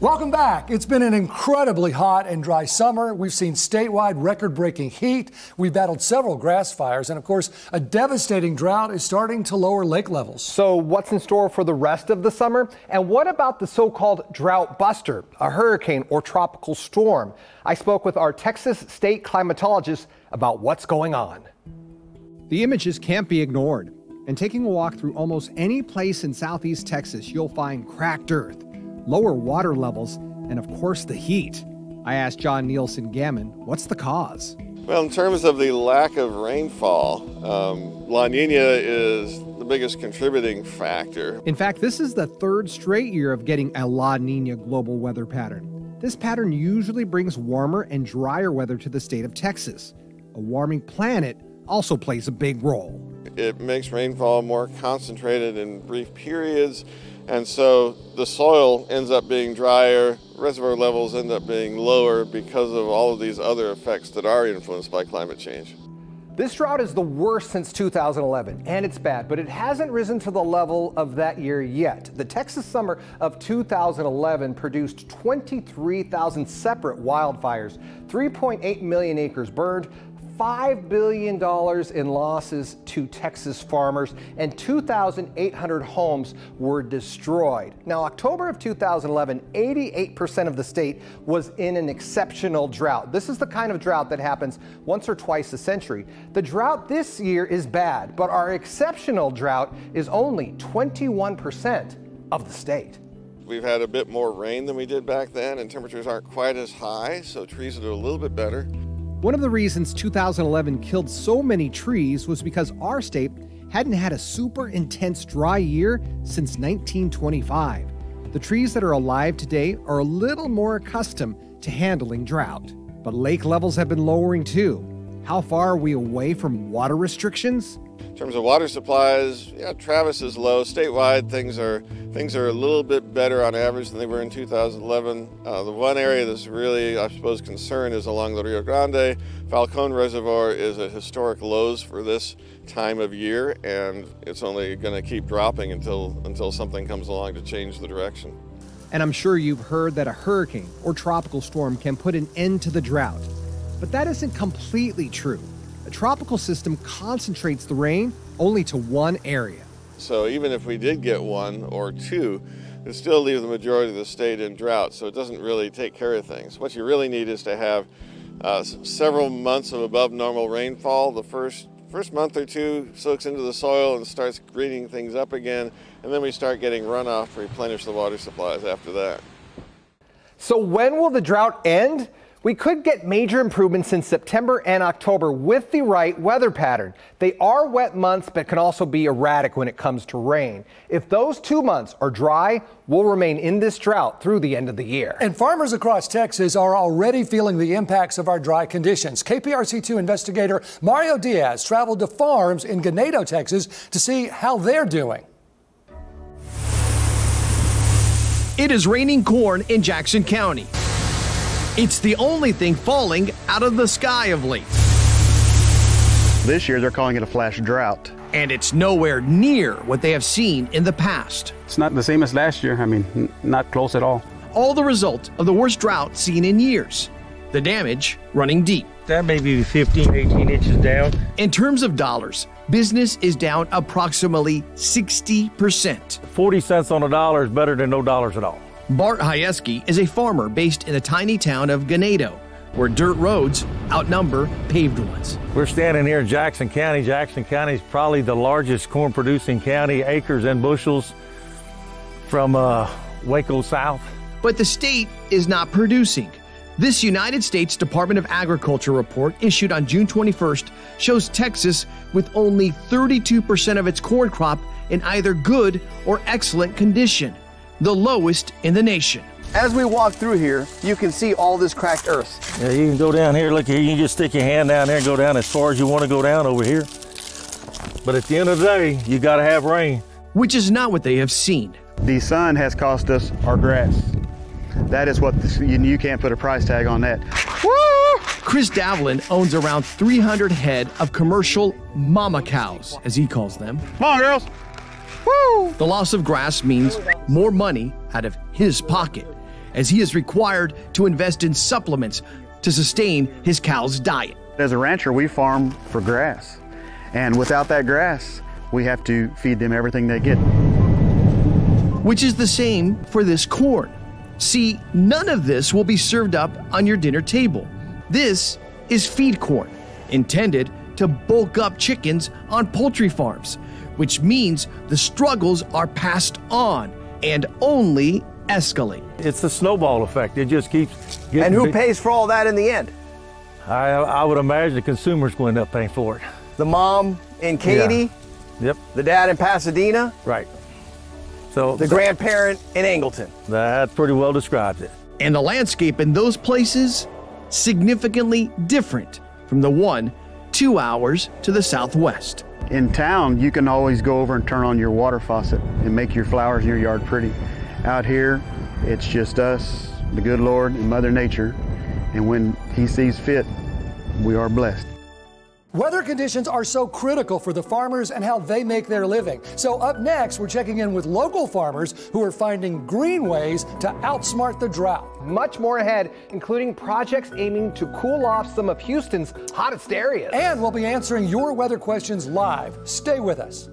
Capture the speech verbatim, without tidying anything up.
Welcome back. It's been an incredibly hot and dry summer. We've seen statewide record-breaking heat. We've battled several grass fires. And, of course, a devastating drought is starting to lower lake levels. So what's in store for the rest of the summer? And what about the so-called drought buster, a hurricane or tropical storm? I spoke with our Texas state climatologist about what's going on. The images can't be ignored. And taking a walk through almost any place in southeast Texas, you'll find cracked earth, lower water levels, and of course the heat. I asked John Nielsen-Gammon, what's the cause? Well, in terms of the lack of rainfall, um, La Niña is the biggest contributing factor. In fact, this is the third straight year of getting a La Niña global weather pattern. This pattern usually brings warmer and drier weather to the state of Texas. A warming planet also plays a big role. It makes rainfall more concentrated in brief periods, and so the soil ends up being drier, reservoir levels end up being lower because of all of these other effects that are influenced by climate change. This drought is the worst since two thousand eleven, and it's bad, but it hasn't risen to the level of that year yet. The Texas summer of two thousand eleven produced twenty-three thousand separate wildfires, three point eight million acres burned, five billion dollars in losses to Texas farmers, and two thousand eight hundred homes were destroyed. Now, October of two thousand eleven, eighty-eight percent of the state was in an exceptional drought. This is the kind of drought that happens once or twice a century. The drought this year is bad, but our exceptional drought is only twenty-one percent of the state. We've had a bit more rain than we did back then, and temperatures aren't quite as high, so trees will do a little bit better. One of the reasons two thousand eleven killed so many trees was because our state hadn't had a super intense dry year since nineteen twenty-five. The trees that are alive today are a little more accustomed to handling drought. But lake levels have been lowering too. How far are we away from water restrictions? In terms of water supplies, yeah, Travis is low. Statewide, things are things are a little bit better on average than they were in two thousand eleven. Uh, the one area that's really, I suppose, concerned is along the Rio Grande. Falcon Reservoir is at historic lows for this time of year, and it's only going to keep dropping until until something comes along to change the direction. And I'm sure you've heard that a hurricane or tropical storm can put an end to the drought, but that isn't completely true. A tropical system concentrates the rain only to one area. So even if we did get one or two, it still leaves the majority of the state in drought, so it doesn't really take care of things. What you really need is to have uh, several months of above normal rainfall. The first, first month or two soaks into the soil and starts greening things up again, and then we start getting runoff to replenish the water supplies after that. So when will the drought end? We could get major improvements in September and October with the right weather pattern. They are wet months, but can also be erratic when it comes to rain. If those two months are dry, we'll remain in this drought through the end of the year. And farmers across Texas are already feeling the impacts of our dry conditions. K P R C two investigator Mario Diaz traveled to farms in Ganado, Texas, to see how they're doing. It is raining corn in Jackson County. It's the only thing falling out of the sky of late. This year, they're calling it a flash drought. And it's nowhere near what they have seen in the past. It's not the same as last year. I mean, not close at all. All the result of the worst drought seen in years. The damage running deep. That may be fifteen, eighteen inches down. In terms of dollars, business is down approximately sixty percent. forty cents on a dollar is better than no dollars at all. Bart Hayeski is a farmer based in the tiny town of Ganado, where dirt roads outnumber paved ones. We're standing here in Jackson County. Jackson County is probably the largest corn-producing county, acres and bushels, from uh, Waco south. But the state is not producing. This United States Department of Agriculture report issued on June twenty-first shows Texas with only thirty-two percent of its corn crop in either good or excellent condition, the lowest in the nation. As we walk through here, you can see all this cracked earth. Yeah, you can go down here, look here, you can just stick your hand down there and go down as far as you want to go down over here. But at the end of the day, you gotta have rain. Which is not what they have seen. The sun has cost us our grass. That is what, the, you, you can't put a price tag on that. Woo! Chris Davlin owns around three hundred head of commercial mama cows, as he calls them. Come on, girls. Woo! The loss of grass means more money out of his pocket, as he is required to invest in supplements to sustain his cow's diet. As a rancher, we farm for grass, and without that grass, we have to feed them everything they get. Which is the same for this corn. See, none of this will be served up on your dinner table. This is feed corn, intended to bulk up chickens on poultry farms, which means the struggles are passed on and only escalate. It's the snowball effect. It just keeps getting. And who big. pays for all that in the end? I, I would imagine the consumer's going to end up paying for it. The mom in Katy. Yeah. Yep. The dad in Pasadena. Right. So the grandparent in Angleton. That pretty well describes it. And the landscape in those places, significantly different from the one two hours to the southwest. In town, you can always go over and turn on your water faucet and make your flowers in your yard pretty. Out here, it's just us, the good Lord, and Mother Nature. And when he sees fit, we are blessed. Weather conditions are so critical for the farmers and how they make their living. So up next, we're checking in with local farmers who are finding green ways to outsmart the drought. Much more ahead, including projects aiming to cool off some of Houston's hottest areas. And we'll be answering your weather questions live. Stay with us.